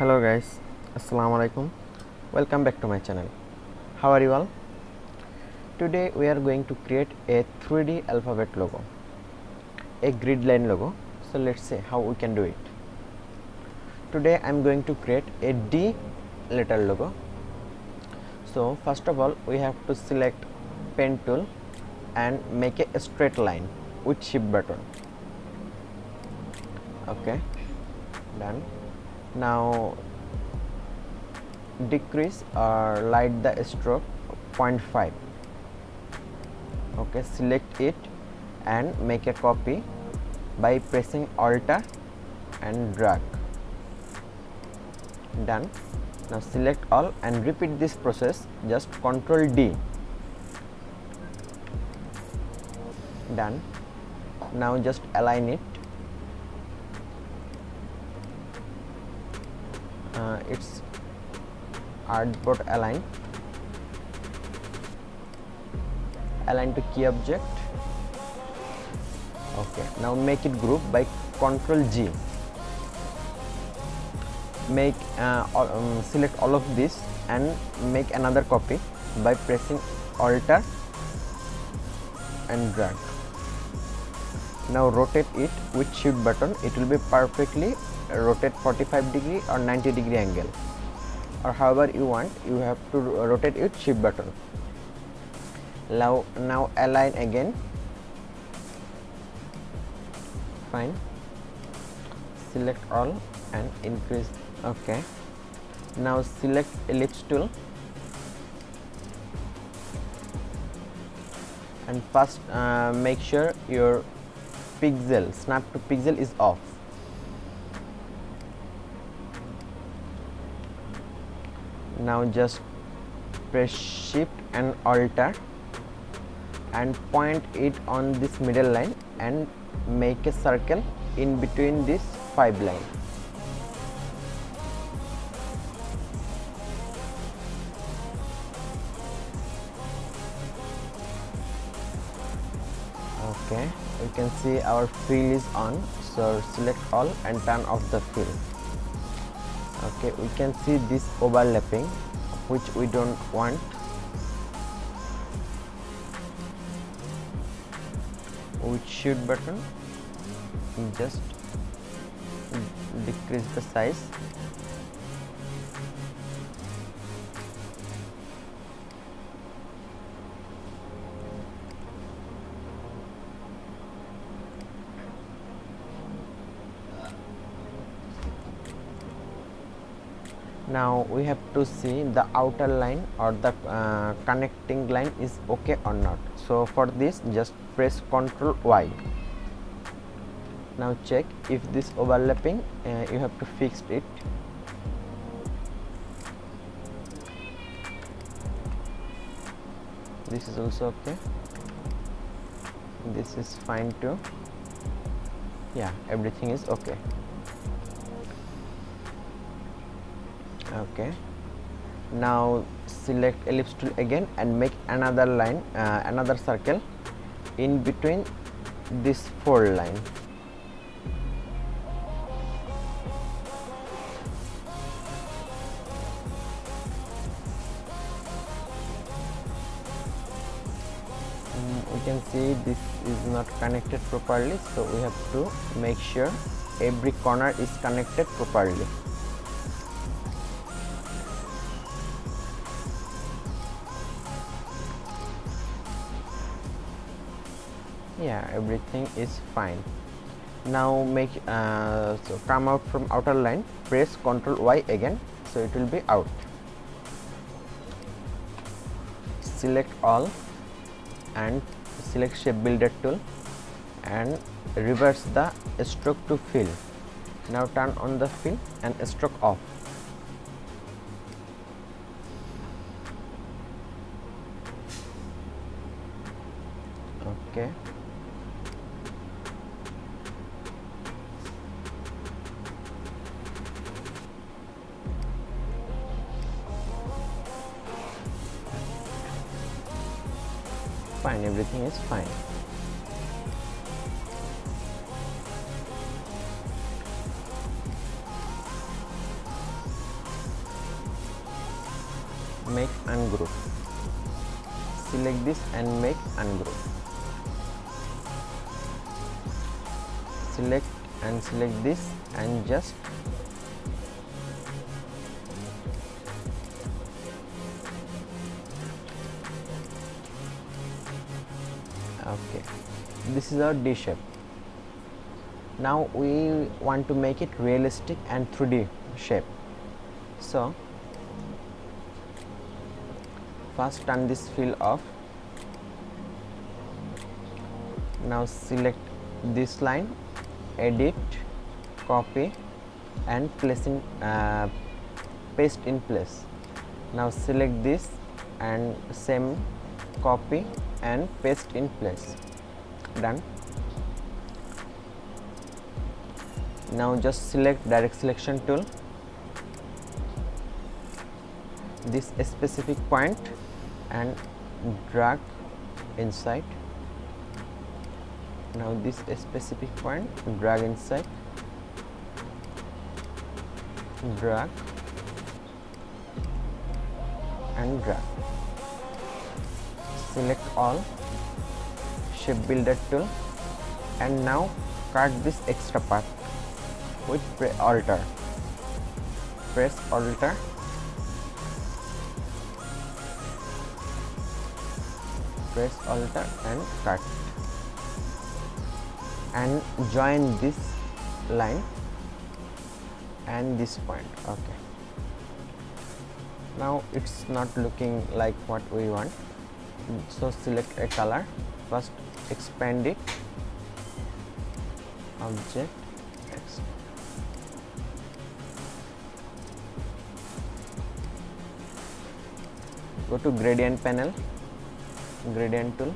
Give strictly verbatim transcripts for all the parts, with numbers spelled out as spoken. Hello guys, assalamu alaikum. Welcome back to my channel. How are you all? Today we are going to create a three D alphabet logo, a grid line logo. So let's see how we can do it. Today I am going to create a D letter logo. So first of all we have to select pen tool and make a straight line with shift button. Okay, done. Now decrease or light the stroke zero point five. Okay, select it and make a copy by pressing alt and drag. Done. Now select all and repeat this process. Just control D. Done. Now just align it. Uh, it's artboard align. Align to key object. Okay. Now make it group by Control G. Make uh, all, um, select all of this and make another copy by pressing Alt and drag. Now rotate it with Shift button. It will be perfectly rotate forty-five degree or ninety degree angle, or however you want. You have to rotate it shift button. Now, now align again. Fine. Select all and increase. Okay. Now select ellipse tool and first uh, make sure your pixel snap to pixel is off. Now just press shift and alter and point it on this middle line and make a circle in between these five lines. Okay, you can see our fill is on, so select all and turn off the fill. Okay, we can see this overlapping, which we don't want. With shift button, just decrease the size. Now we have to see the outer line or the uh, connecting line is okay or not. So for this just press Ctrl Y. Now check if this overlapping, uh, you have to fix it. This is also okay. This is fine too. Yeah, everything is okay. Okay, now select ellipse tool again and make another line, uh, another circle in between this four line. Um, we can see this is not connected properly, so we have to make sure every corner is connected properly. Yeah, everything is fine. Now make uh, so come out from outer line, press Ctrl Y again, so it will be out. Select all and select shape builder tool and reverse the stroke to fill. Now turn on the fill and stroke off. Okay. Fine, everything is fine. make ungroup. Select this and make ungroup. Select and select this and just okay. This is our D shape. Now we want to make it realistic and three D shape. So first turn this fill off. Now select this line, edit, copy and place in uh, paste in place. Now select this and same, copy and paste in place. Done. Now just select direct selection tool, this specific point, and drag inside. Now this specific point, drag inside, drag and drag. Select all, shape builder tool, and now cut this extra part with alter. Press alter. Press alter and cut. And join this line and this point. Okay. Now it's not looking like what we want. So select a color. First expand it. Object. Go to gradient panel, gradient tool.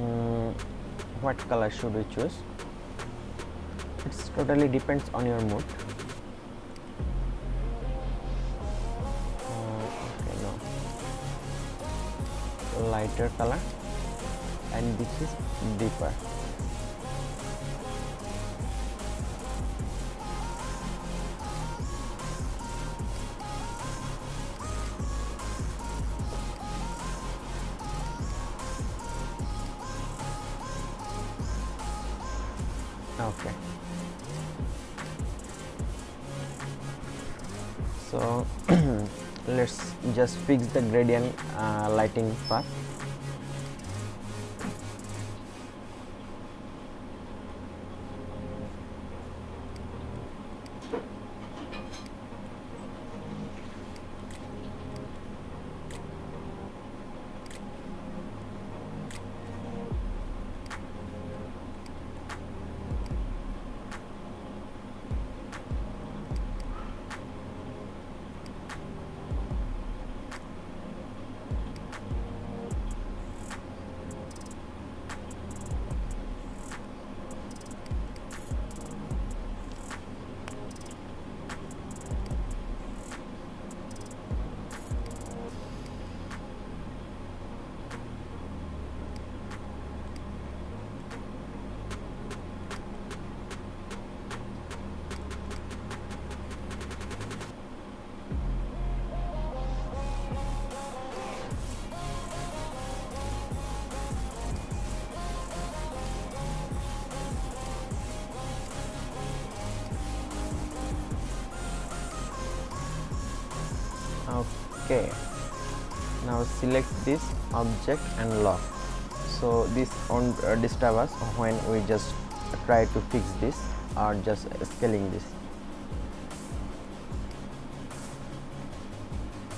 Mm, what color should we choose? It totally depends on your mood. Uh, okay, no. Lighter color, and this is deeper. Okay, so let's just fix the gradient uh, lighting part. Okay, now select this object and lock, so this won't uh, disturb us when we just try to fix this or just scaling this.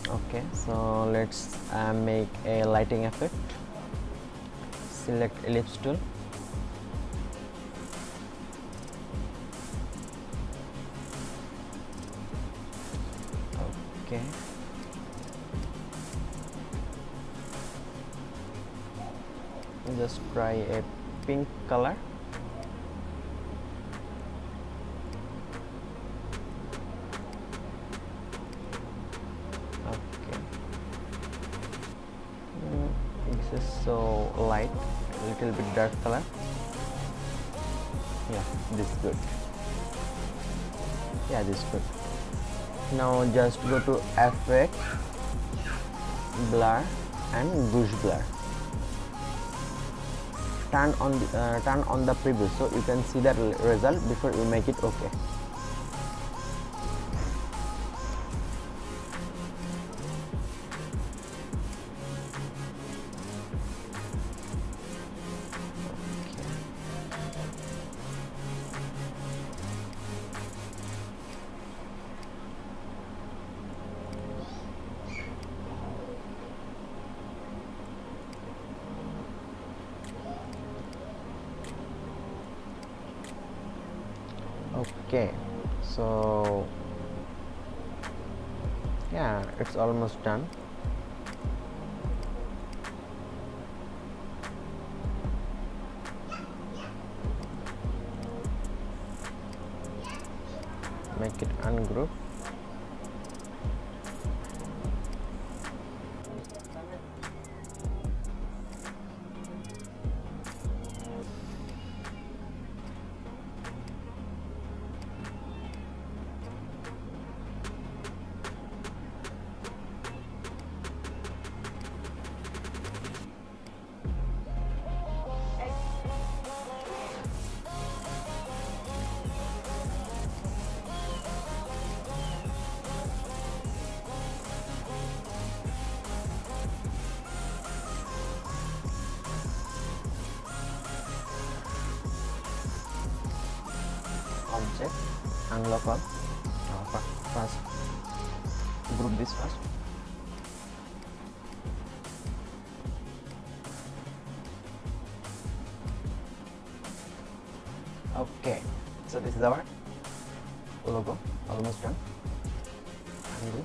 Okay, so let's uh, make a lighting effect. Select ellipse tool. Okay. Just try a pink color. Okay. Mm, this is so light, a little bit dark color. Yeah, this is good. Yeah, this is good. Now just go to effect, blur and bush blur. Turn on the, uh, turn on the preview so you can see the result before you make it okay. Okay, so yeah, it's almost done. Make it ungroup. Object, unlock all. Oh, first, group this first. Okay, so this is our logo, almost done. Ungroup.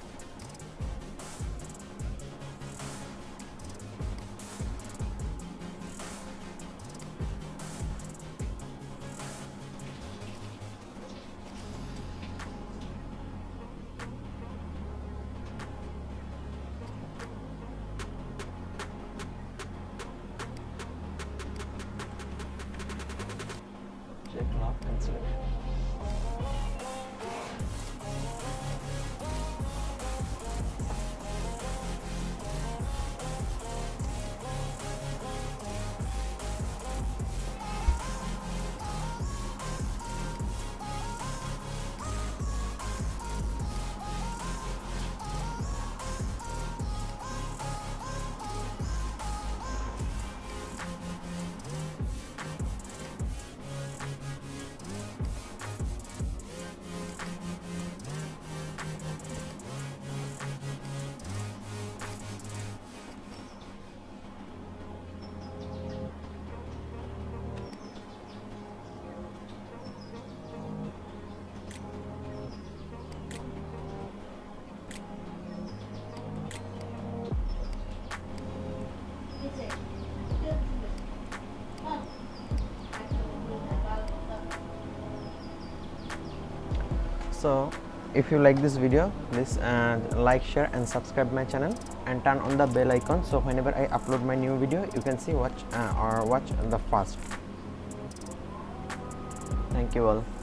So if you like this video, please uh, like, share and subscribe my channel and turn on the bell icon so whenever I upload my new video you can see watch uh, or watch the first. Thank you all.